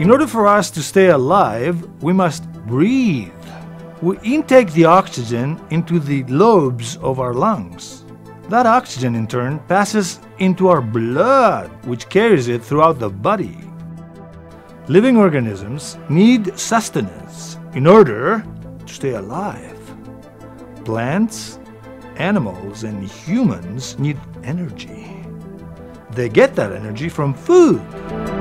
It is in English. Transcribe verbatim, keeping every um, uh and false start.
In order for us to stay alive, we must breathe. We intake the oxygen into the lobes of our lungs. That oxygen, in turn, passes into our blood, which carries it throughout the body. Living organisms need sustenance in order to stay alive. Plants, animals, and humans need energy. They get that energy from food.